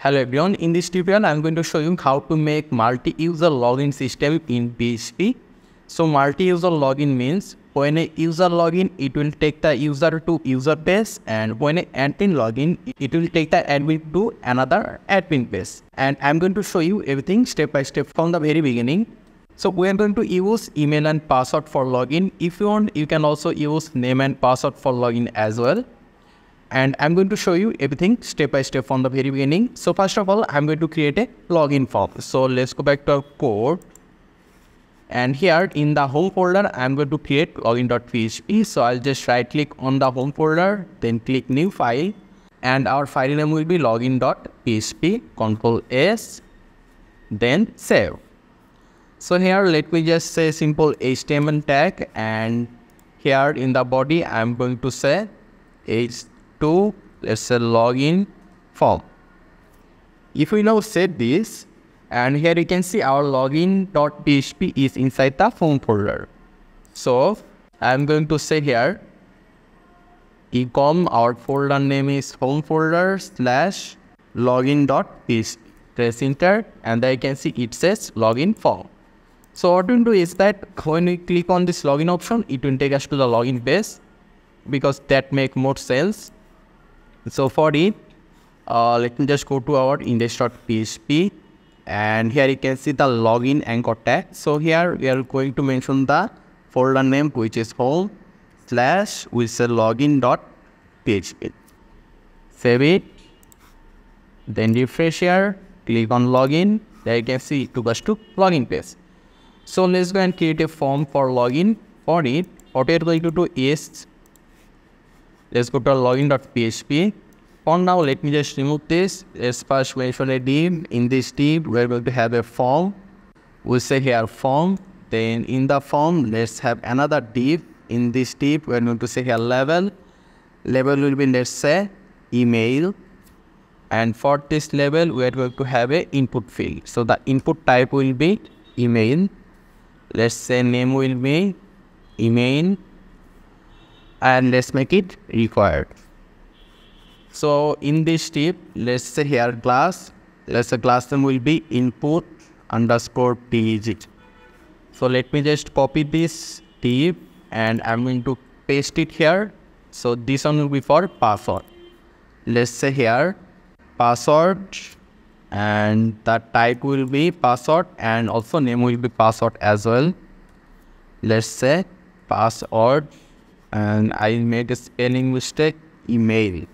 Hello everyone, in this tutorial I'm going to show you how to make multi-user login system in PHP. So multi-user login means when a user login, it will take the user to user page, and when an admin login, it will take the admin to another admin page. And I'm going to show you everything step by step from the very beginning. So we are going to use email and password for login. If you want, you can also use name and password for login as well. And I'm going to show you everything step by step from the very beginning. So first of all, I'm going to create a login form. So let's go back to our code. And here in the home folder, I'm going to create login.php. So I'll just right click on the home folder, then click new file. And our file name will be login.php, Control S, then save. So here, let me just say simple HTML tag. And here in the body, I'm going to say H2, let's say login form. If we now set this, and here you can see our login.php is inside the home folder. So I'm going to say here ecom, our folder name is home folder slash login.php. Press enter, and there you can see it says login form. So what we'll do is that when we click on this login option, it will take us to the login page, because that make more sense. So for it, let me just go to our index.php, and here you can see the login anchor tag. So here we are going to mention the folder name, which is home slash with login.php. Save it, then refresh here, click on login. There you can see it took us to login page. So let's go and create a form for login. For it, what we are going to do is, let's go to login.php. For now, let me just remove this. Let's first mention a div. In this div, we're going to have a form. We'll say here form. Then in the form, let's have another div. In this div, we're going to say here level. Level will be, let's say, email. And for this level, we're going to have an input field. So the input type will be email. Let's say name will be email. And let's make it required. So in this tip, let's say here class, let's say class name will be input underscore digit. So let me just copy this tip, and I'm going to paste it here. So this one will be for password. Let's say here password, and the type will be password, and also name will be password as well. Let's say password. And I made a spelling mistake, email.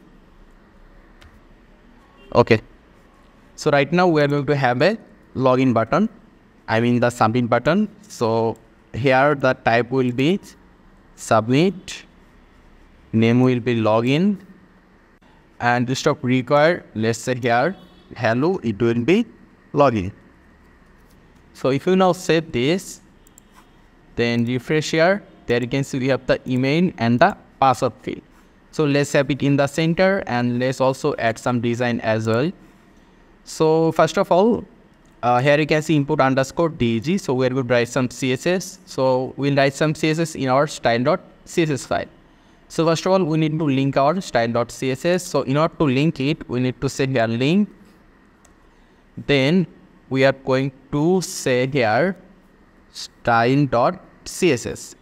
Okay. So right now we are going to have a login button. I mean the submit button. So here the type will be submit. Name will be login. And instead of required, let's say here hello, it will be login. So if you now save this, then refresh here. There you can see we have the email and the password field. So let's have it in the center, and let's also add some design as well. So first of all, here you can see input underscore DG. So we're going to write some CSS. So we'll write some CSS in our style.css file. So first of all, we need to link our style.css. So in order to link it, we need to say here link. Then we are going to say here style.css.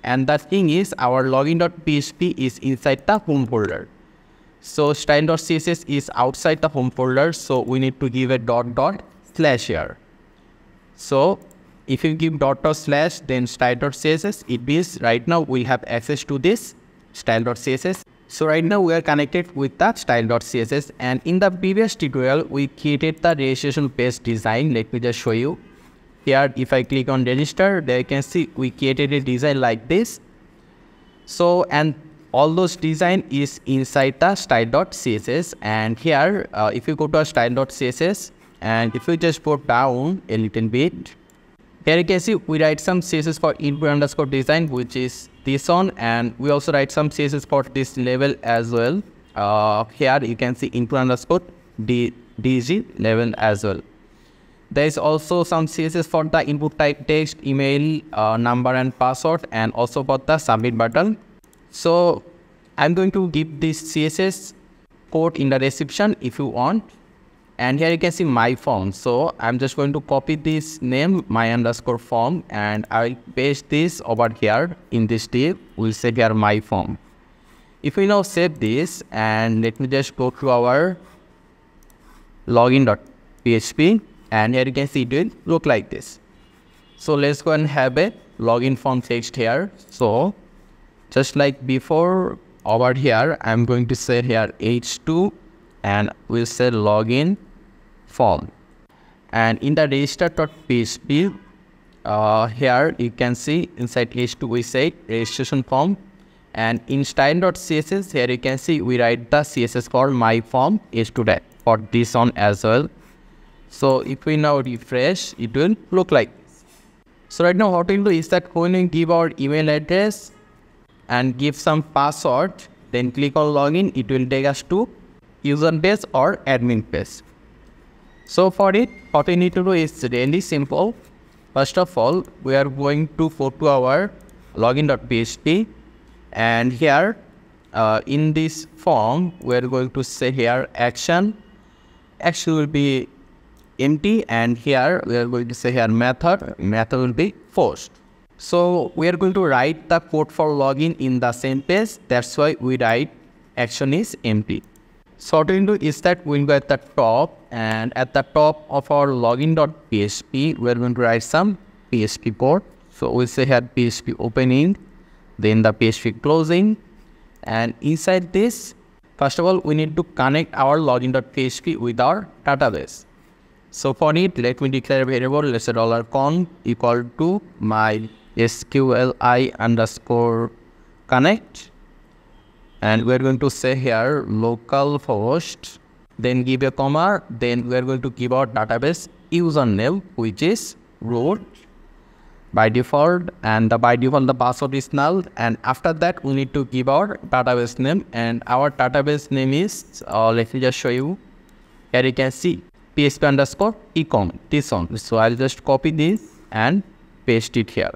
And the thing is, our login.php is inside the home folder. So style.css is outside the home folder. So we need to give a .. / here. So if you give .. / then style.css, it means right now we have access to this style.css. So right now we are connected with the style.css. And in the previous tutorial, we created the registration page design. Let me just show you. Here, if I click on register, there you can see we created a design like this. So, and all those design is inside the style.css. And here, if you go to our style.css, and if you just go down a little bit, here you can see we write some CSS for input underscore design, which is this one. And we also write some CSS for this level as well. Here you can see input underscore DG level as well. There is also some CSS for the input type text, email, number and password, and also for the submit button. So I'm going to give this CSS code in the description if you want. And here you can see my form. So I'm just going to copy this name, my_form, and I will paste this over here in this div. We'll save here my form. If we now save this, and let me just go to our login.php, and here you can see it will look like this. So let's go and have a login form text here. So just like before, over here, I'm going to say here h2, and we'll say login form. And in the register.php, here you can see inside h2 we say registration form, and in style.css here you can see we write the css for my form h2 for this one as well. So if we now refresh, it will look like this. So right now what we'll do is that when we give our email address and give some password, then click on login, it will take us to user page or admin page. So for it, what we need to do is really simple. First of all, we are going to go to our login.php, and here in this form, we are going to say here action will be empty, and here we are going to say here method will be forced. So we are going to write the code for login in the same page. That's why we write action is empty. So what we'll do is that we'll go at the top, and at the top of our login.php, we're going to write some PHP code. So we'll say here PHP opening, then the PHP closing, and inside this, first of all, we need to connect our login.php with our database. So for it, let me declare a variable, let's say $con equal to mysqli_connect. And we're going to say here localhost, then give a comma, then we're going to give our database username, which is root by default, and by default the password is null. And after that, we need to give our database name, and our database name is, let me just show you. Here you can see php_ecom, this one. So I'll just copy this and paste it here.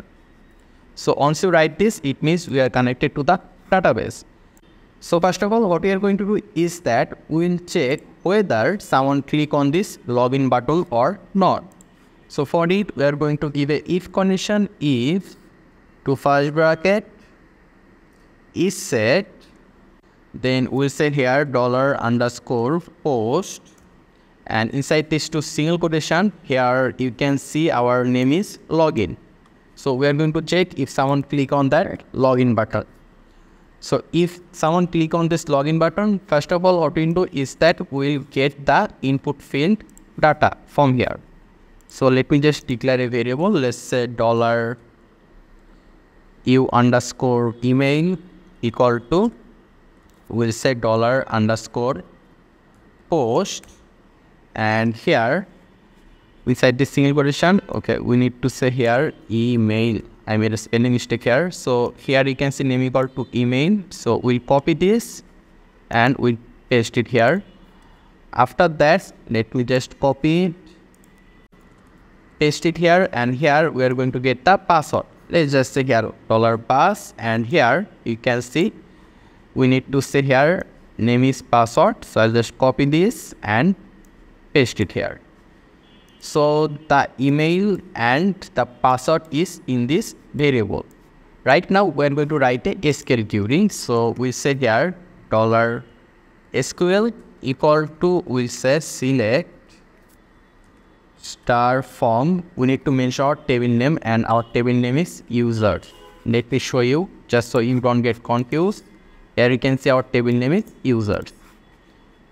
So once you write this, it means we are connected to the database. So first of all, what we are going to do is that we will check whether someone click on this login button or not. So for it, we are going to give a if condition, if to first bracket is set, then we'll set here $_post, and inside this to single quotation, here you can see our name is login. So we are going to check if someone click on that login button. So if someone click on this login button, first of all, what we do is that we'll get the input field data from here. So let me just declare a variable. Let's say $u_email equal to, we'll say $_post. And here inside this single quotation, okay, we need to say here email. I made a spelling mistake here. So here you can see name equal to email. So we'll copy this and we'll paste it here. After that, let me just copy it, paste it here, and here we are going to get the password. Let's just say here $pass, and here you can see we need to say here name is password. So I'll just copy this and paste it here. So the email and the password is in this variable. Right now we're going to write a SQL query. So we say here $SQL equal to, we say select star form. We need to mention our table name, and our table name is user. Let me show you just so you don't get confused. Here you can see our table name is users.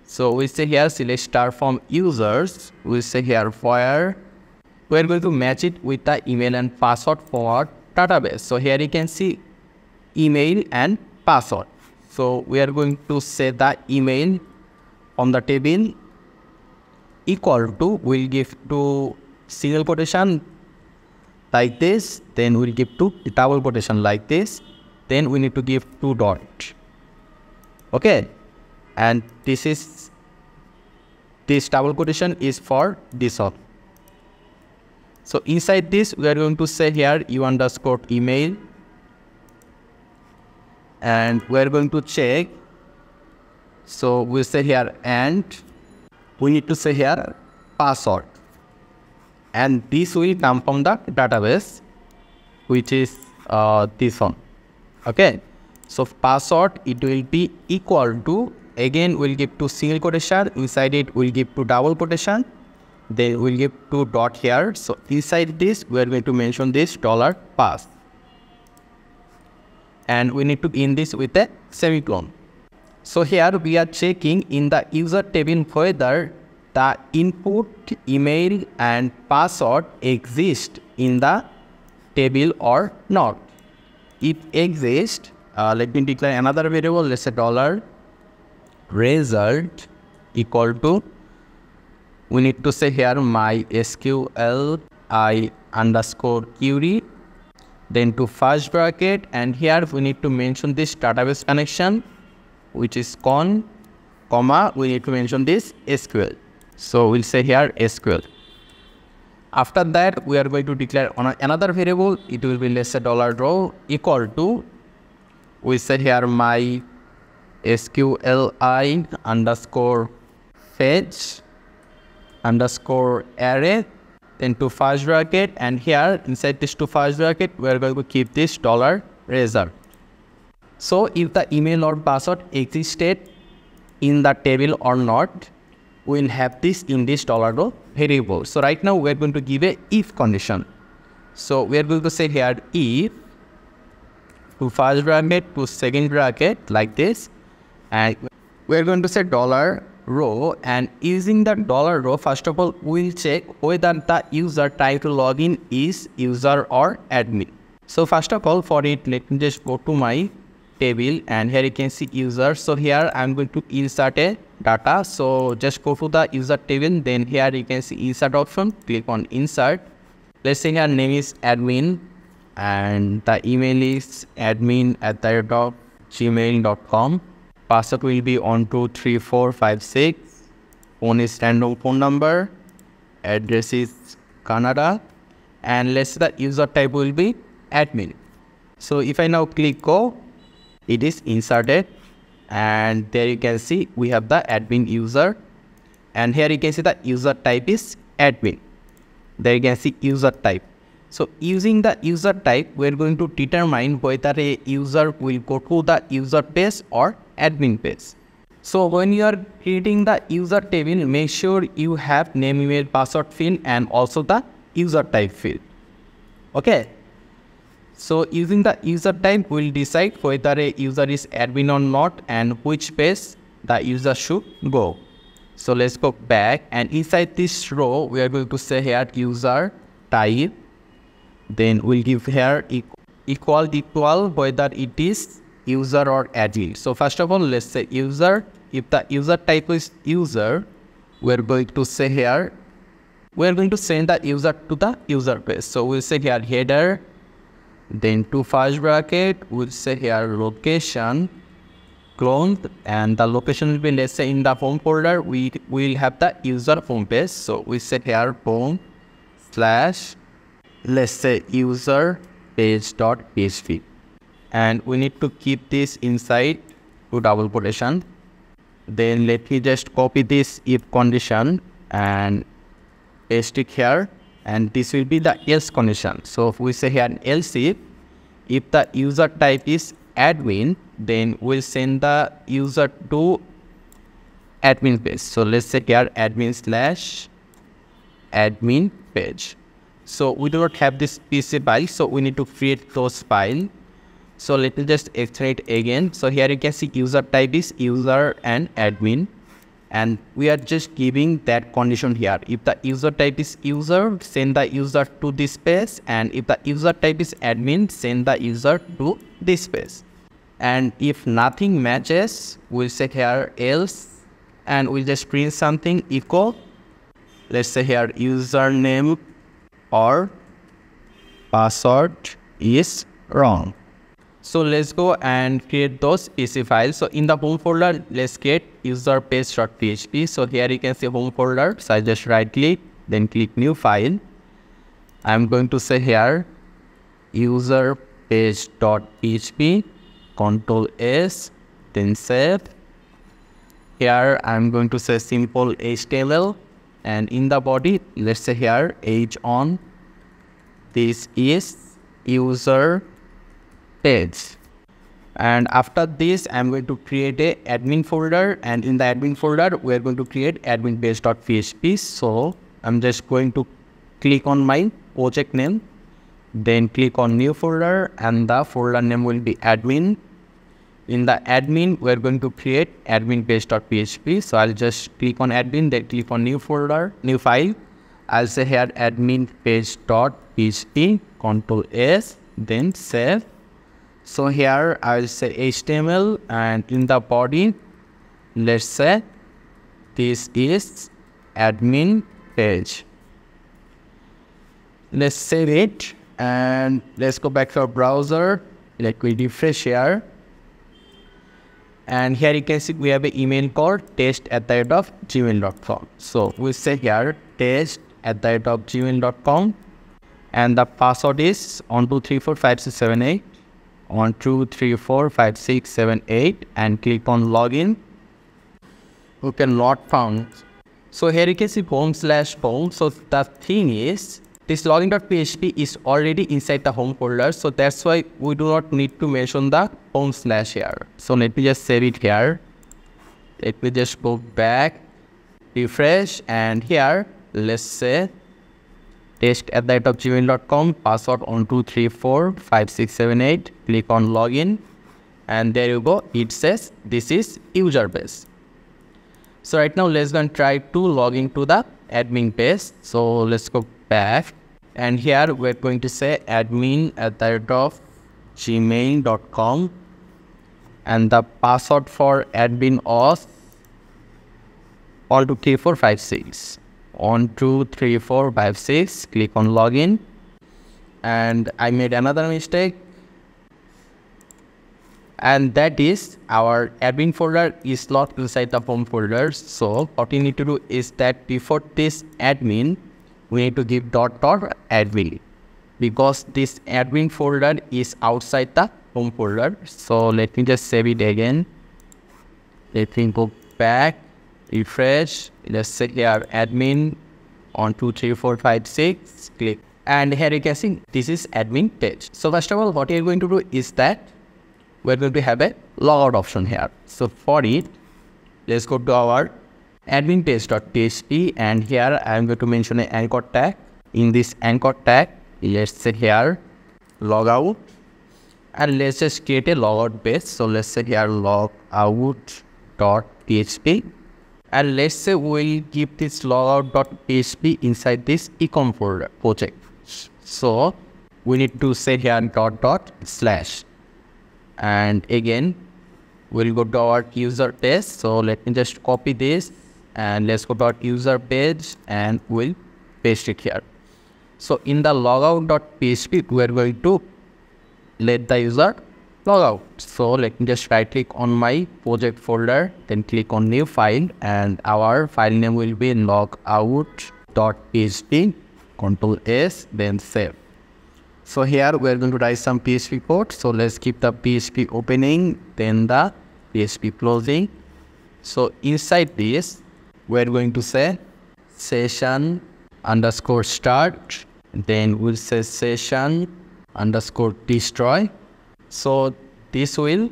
So we say here select star from users, we say here where we are going to match it with the email and password for our database. So here you can see email and password. So we are going to say the email on the table equal to, we'll give to single quotation like this, then we'll give to double quotation like this, then we need to give $. Okay. And this double quotation is for this one. So inside this, we are going to say here u_email, and we are going to check. So we'll say here and we need to say here password, and this will come from the database, which is this one. Okay, so password, it will be equal to, again we'll give to single quotation, inside it we'll give to double quotation, then we'll give to dot here. So inside this we are going to mention this dollar pass, and we need to end this with a semicolon. So here we are checking in the user table whether the input, email and password exist in the table or not. If exist, let me declare another variable, let's say dollar result equal to, we need to say here MySQL I underscore query, then to first bracket, and here we need to mention this database connection, which is con, comma, we need to mention this SQL. So we'll say here SQL. After that, we are going to declare on another variable. It will be let's say dollar row equal to, we say here MySQLi underscore fetch underscore array, then to first bracket, and here inside this to first bracket we are going to keep this dollar result. So if the email or password existed in the table or not, we will have this in this dollar row variable. So right now we are going to give a if condition. So we are going to say here if to first bracket to second bracket like this, and we are going to say dollar row, and using the dollar row, first of all we'll check whether the user trying to log in is user or admin. So first of all, for it, let me just go to my table, and here you can see user. So here I'm going to insert a data, so just go to the user table, then here you can see insert option, click on insert. Let's say our name is admin and the email is admin@gmail.com. Password will be 123456. Phone is random phone number. Address is Canada. And let's say the user type will be admin. So if I now click go, it is inserted. And there you can see we have the admin user. And here you can see the user type is admin. There you can see user type. So using the user type, we're going to determine whether a user will go to the user page or admin page. So when you are creating the user table, make sure you have name, email, password field and also the user type field. Okay. So using the user type, we'll decide whether a user is admin or not and which page the user should go. So let's go back, and inside this row, we are going to say here user type. Then we'll give here equal whether it is user or admin. So first of all, let's say user. If the user type is user, we're going to say here, we're going to send the user to the user page. So we'll say here header, then to first bracket, we'll say here location, cloned, and the location will be, let's say in the home folder, we will have the user home page. So we say here home/, let's say user page.php. And we need to keep this inside to double quotation. Then let me just copy this if condition and paste it here, and this will be the else condition. So if we say here an else if the user type is admin, then we'll send the user to admin page. So let's say here admin/admin page. So we do not have this PC file, so we need to create those file. So let me just extract again. So here you can see user type is user and admin, and we are just giving that condition here. If the user type is user, send the user to this page, and if the user type is admin, send the user to this page. And if nothing matches, we'll say here else, and we'll just print something equal, let's say here username or password is wrong. So let's go and create those PC files. So in the home folder, let's create user page.php. So here you can see home folder. So I just right click, then click new file. I'm going to say here user page.php, Control S, then save. Here I'm going to say simple HTML, and in the body, let's say here h1, this is user page. And after this, I'm going to create a admin folder, and in the admin folder, we're going to create admin page.php. So I'm just going to click on my project name, then click on new folder, and the folder name will be admin. In the admin, we're going to create admin page.php. So I'll just click on admin, then click on new folder, new file. I'll say here admin page.php, control S, then save. So here I'll say HTML, and in the body, let's say this is admin page. Let's save it and let's go back to our browser. Let me refresh here. And here you can see we have an email called test@gmail.com. So we say here test@gmail.com, and the password is 12345678. 12345678, and click on login. Okay, not found. So here you can see home/home. So the thing is, this login.php is already inside the home folder, so that's why we do not need to mention the home/ here. So let me just save it here. Let me just go back, refresh, and here let's say test@gmail.com, password 12345678, click on login, and there you go. It says this is user base. So right now let's go and try to log into the admin page. So let's go back, and here we're going to say admin@gmail.com, and the password for admin auth 123456. 123456, click on login, and I made another mistake, and that is our admin folder is not inside the home folder. So what you need to do is that before this admin, we need to give ..admin, because this admin folder is outside the home folder. So let me just save it again. Let me go back, refresh. Let's say here admin 123456, click, and here you can see this is admin page. So first of all, what you're going to do is that we're going to have a logout option here. So for it, let's go to our admin page.php, and here I'm going to mention an anchor tag. In this anchor tag, let's say here logout, and let's just create a logout base. So let's say here logout.php. And let's say we'll give this logout.php inside this ecom folder project. So we need to say here ../ and again we'll go to our user page. So let me just copy this, and let's go to our user page, and we'll paste it here. So in the logout.php, we're going to let the user log out. So let me just right click on my project folder, then click on new file, and our file name will be logout.php, control S, then save. So here we're going to write some PHP code. So let's keep the PHP opening, then the PHP closing. So inside this, we're going to say session_start, then we'll say session_destroy. So this will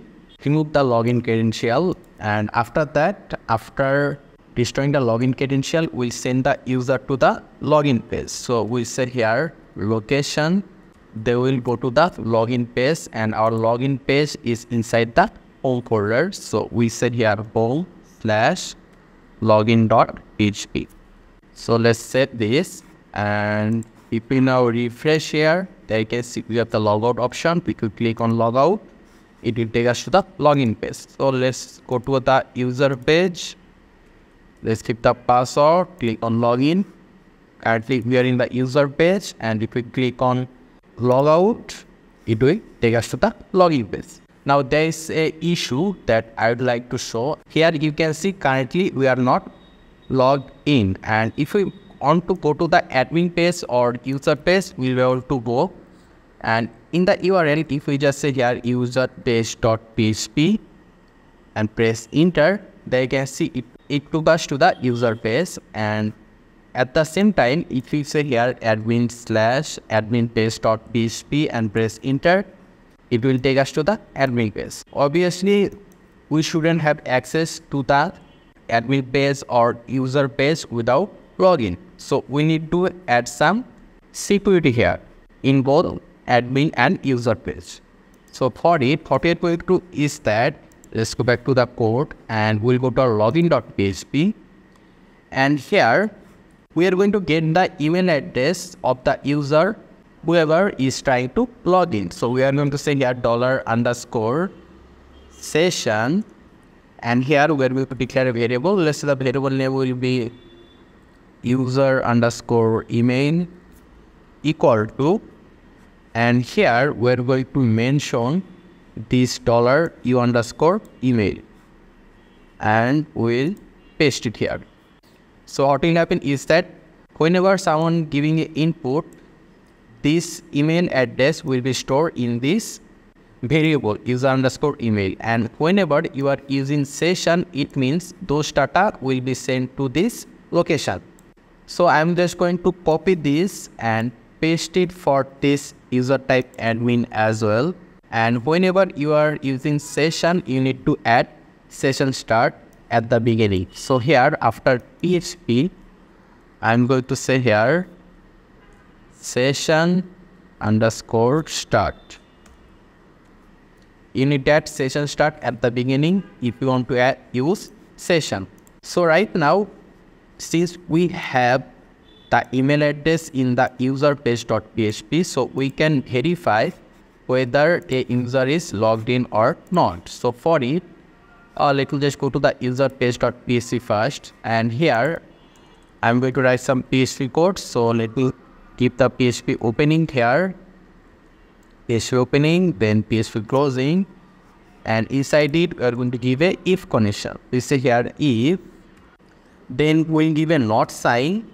remove the login credential, and after that, after destroying the login credential, we'll send the user to the login page. So we'll say here location, they will go to the login page, and our login page is inside the home folder. So we said here home/login.php. So let's save this, and if we now refresh here, there you can see we have the logout option. We could click on logout. It will take us to the login page. So let's go to the user page. Let's keep the password, click on login. Currently, we are in the user page, and if we click on logout, it will take us to the login page. Now there is an issue that I would like to show. Here you can see currently we are not logged in, and if we want to go to the admin page or user page, we'll be able to go. And in the URL, if we just say here user page.php and press enter, they can see it took us to the user page. And at the same time, if you say here admin/admin page.php and press enter, it will take us to the admin page. Obviously, we shouldn't have access to the admin page or user page without login. So we need to add some security here in both admin and user page. So for it, 48.2 is that, let's go back to the code and we'll go to login.php. And here we are going to get the email address of the user, whoever is trying to log in. So we are going to say here $_session. And here we are going to declare a variable. Let's say the variable name will be user_email equal to, and here we're going to mention this $u_email and we'll paste it here. So what will happen is that whenever someone giving an input, this email address will be stored in this variable user_email, and whenever you are using session, it means those data will be sent to this location. So I'm just going to copy this and paste it for this user type admin as well. And whenever you are using session, you need to add session start at the beginning. So here after PHP, I'm going to say here session_start. You need to add session start at the beginning if you want to use session. So right now, since we have the email address in the user page.php, so we can verify whether a user is logged in or not. So for it, let me just go to the user page.php first, and here I'm going to write some PHP code. So let me keep the PHP opening here, PHP opening, then PHP closing, and inside it we are going to give a if condition. We say here if, then we'll give a not sign,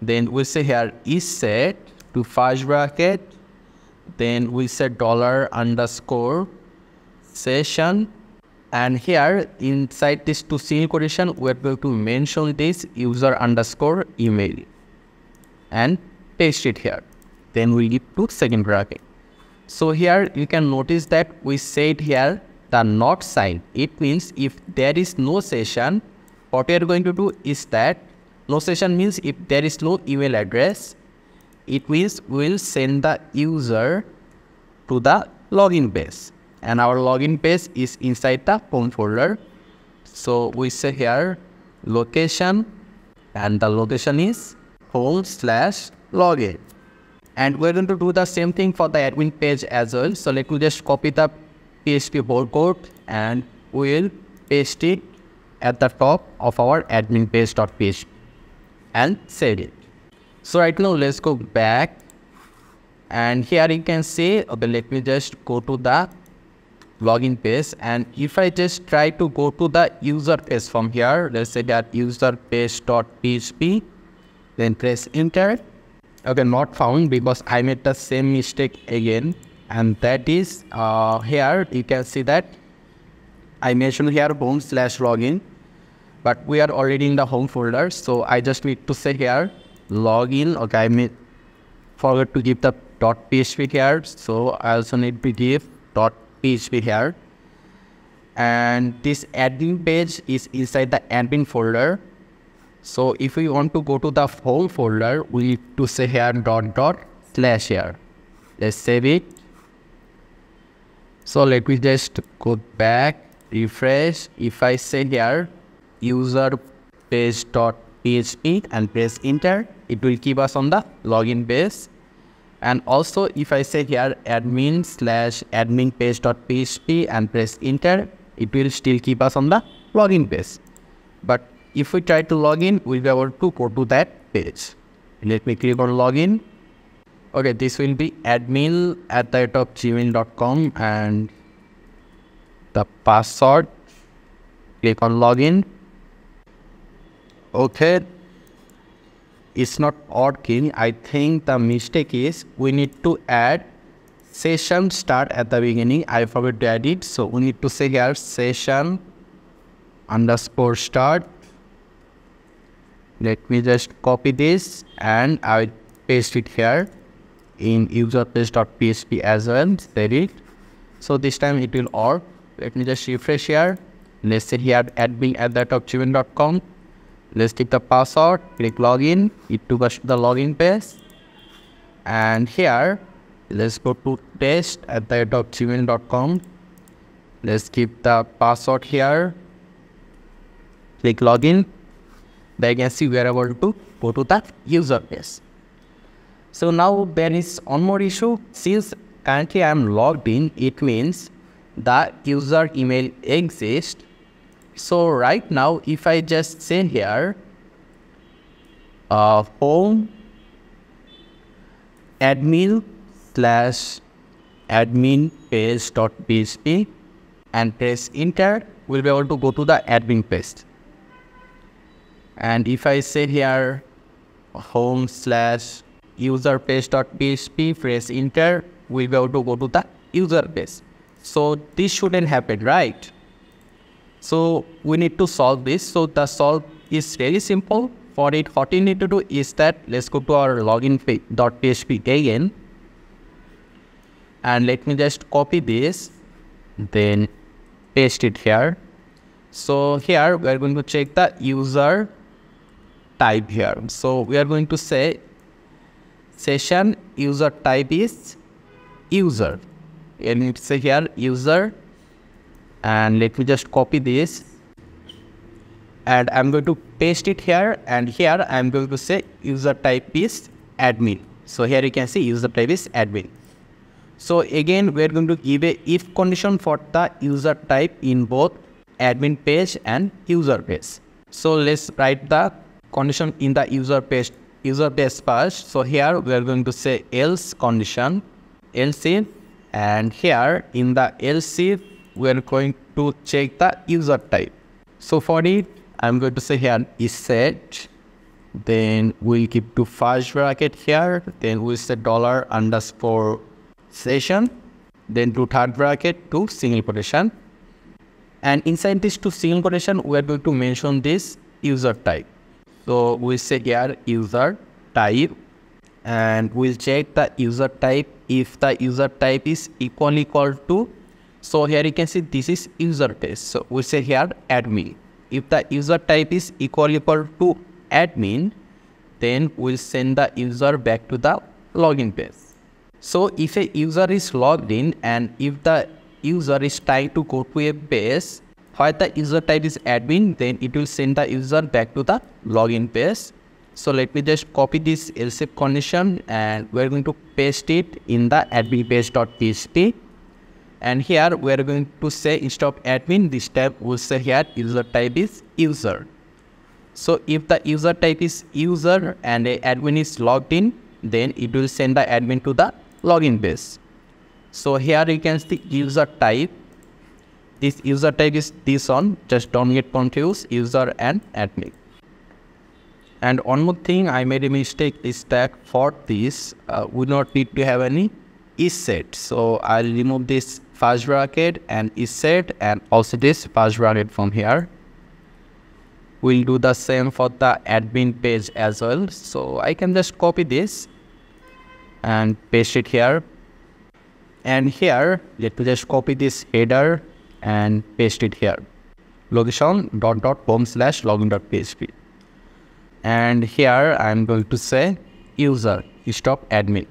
then we'll say here is set to first bracket, then we set $_session, and here inside this to single condition we're going to mention this user_email and paste it here. Then we give to second bracket. So here you can notice that we said here the not sign. It means if there is no session, what we are going to do is that no session means if there is no email address, it means we'll send the user to the login page, and our login page is inside the home folder. So we say here location, and the location is home/login. And we're going to do the same thing for the admin page as well. So let me just copy the PHP whole code and we'll paste it at the top of our admin page.php and save it. So right now let's go back, and here you can see, okay, let me just go to the login page, and if I just try to go to the user page from here, let's say that user page.php, then press enter. Okay, not found because I made the same mistake again, and that is here you can see that I mentioned here home/login, but we are already in the home folder, so I just need to say here login. Okay, I forgot to give the .php here, so I also need to give .php here, and this admin page is inside the admin folder. So if we want to go to the home folder, we need to say here .. here. Let's save it. So let me just go back, refresh. If I say here user page.php and press enter, it will keep us on the login page. And also if I say here admin/admin page.php and press enter, it will still keep us on the login page. But if we try to log in, we'll be able to go to that page. Let me click on login. Okay, this will be admin@gmail.com and the password. Click on login. Okay, it's not working. I think the mistake is we need to add session start at the beginning. I forgot to add it. So we need to say here session underscore start. Let me just copy this and I will paste it here in userplace.php as well. Set it. So this time it will work. Let me just refresh here. Let's say here admin@gmail.com. Let's take the password, click login. It took us to the login page. And here, let's go to test@gmail.com. Let's keep the password here. Click login. Then you can see we are able to go to that user page. So now there is one more issue. Since currently I am logged in, it means the user email exists. So right now, if I just say here, home admin/adminpage.php and press enter, we'll be able to go to the admin page. And if I say here home/userpage.php, press enter, we'll be able to go to the user page. So this shouldn't happen, right? So we need to solve this. So the solve is very simple. For it, what you need to do is that let's go to our login.php again. And let me just copy this, then paste it here. So here we are going to check the user type here. So we are going to say session user type is user. And it's say here user. And let me just copy this. And I'm going to paste it here. And here I'm going to say user type is admin. So here you can see user type is admin. So again, we're going to give a if condition for the user type in both admin page and user page. So let's write the condition in the user page first. So here we're going to say else condition, else if, and here in the else if, we're going to check the user type. So for it, I'm going to say here is set. Then we'll keep to first bracket here. Then we'll say $_session. Then to third bracket to single quotation. And inside this to single quotation, we're going to mention this user type. So we'll say here user type. And we'll check the user type if the user type is equal to. So here you can see this is user type. So we say here admin. If the user type is equal to admin, then we'll send the user back to the login page. So if a user is logged in and if the user is trying to go to a page where the user type is admin, then it will send the user back to the login page. So let me just copy this else if condition and we're going to paste it in the adminpage.php. And here we are going to say instead of admin, this time we'll say here user type is user. So if the user type is user and the admin is logged in, then it will send the admin to the login page. So here you can see user type. This user type is this one. Just don't get confused, user and admin. And one more thing, I made a mistake is that for this, we do not need to have any is set. So I'll remove this first bracket and is set and also this first bracket from here. We'll do the same for the admin page as well. So I can just copy this and paste it here. And here, let me just copy this header and paste it here. Location ..home/login.php. And here I'm going to say user instead of admin.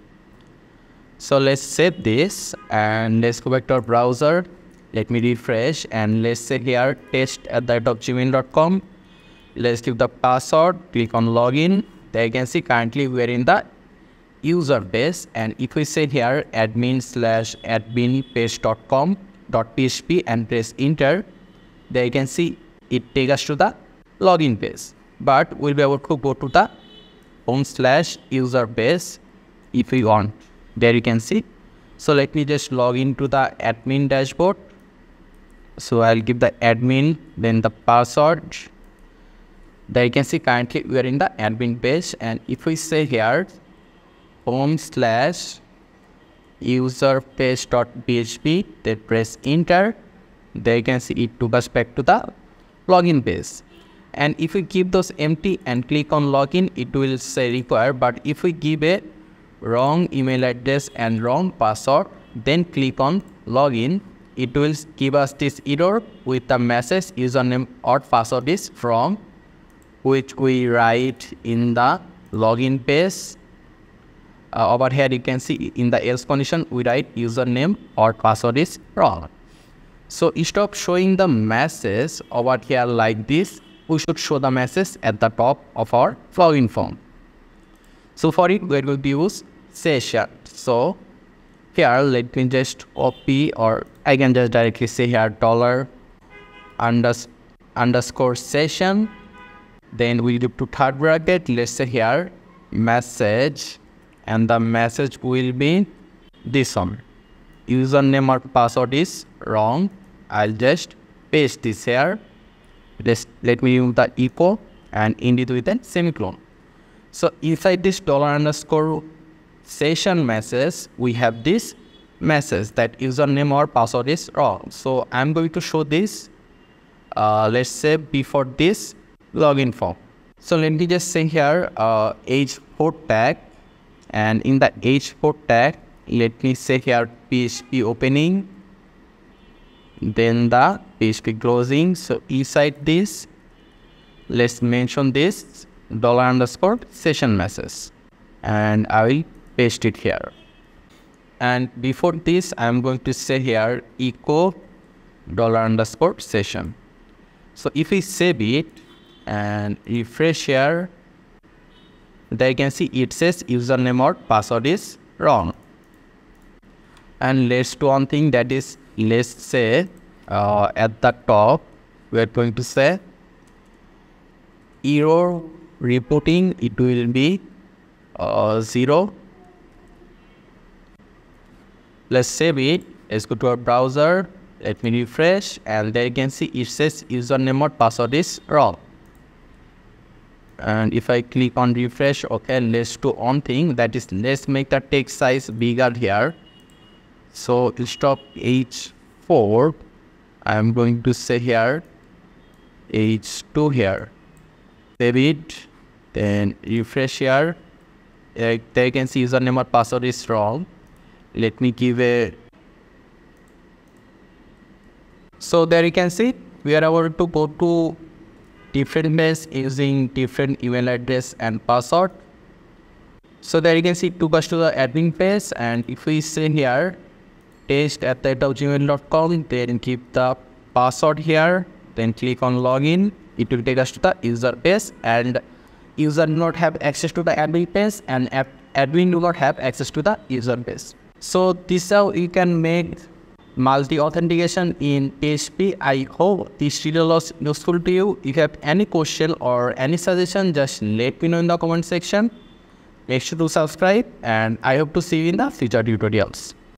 So let's save this and let's go back to our browser. Let me refresh and let's say here test@gmail.com. Let's give the password, click on login. There you can see currently we are in the user base. And if we say here admin/adminpage.com.php and press enter, there you can see it takes us to the login page. But we'll be able to go to the home/user base if we want. There you can see. So let me just log into the admin dashboard. So I'll give the admin, then the password. There you can see currently we are in the admin page. And if we say here home/userpage.php, then press enter. There you can see it took us back to the login page. And if we keep those empty and click on login, it will say require. But if we give a wrong email address and wrong password, then click on login, it will give us this error with the message username or password is wrong, which we write in the login page. Over here you can see in the else condition we write username or password is wrong. So instead of showing the message over here like this, we should show the message at the top of our login form. So for it we will use session. So here let me just copy, or I can just directly say here $_ session. Then we do to third bracket, let's say here message, and the message will be this one. Username or password is wrong. I'll just paste this here. Just let me use the echo and end it with a semicolon. So inside this $_ session message, we have this message that username or password is wrong. So I'm going to show this, let's say before this login form. So let me just say here h4 tag, and in the h4 tag, let me say here PHP opening, then the PHP closing. So inside this, let's mention this $_ session message, and I will paste it here. And before this, I'm going to say here echo $_ session. So if we save it and refresh here, there you can see it says username or password is wrong. And let's do one thing, that is, let's say at the top we're going to say error reporting, it will be 0. Let's save it. Let's go to our browser, let me refresh, and there you can see it says username or password is wrong. And if I click on refresh, okay, let's do one thing, that is, let's make the text size bigger here. So instead of h4, I'm going to say here h2 here. Save it, then refresh here. There you can see username or password is wrong. Let me give a, so there you can see we are able to go to different page using different email address and password. So there you can see it took us to the admin page, and if we say here test@gmail.com, then keep the password here, then click on login, it will take us to the user page, and user do not have access to the admin page, and admin do not have access to the user page. So this is how you can make multi-authentication in PHP. I hope this video was useful to you. If you have any question or any suggestion, just let me know in the comment section. Make sure to subscribe, and I hope to see you in the future tutorials.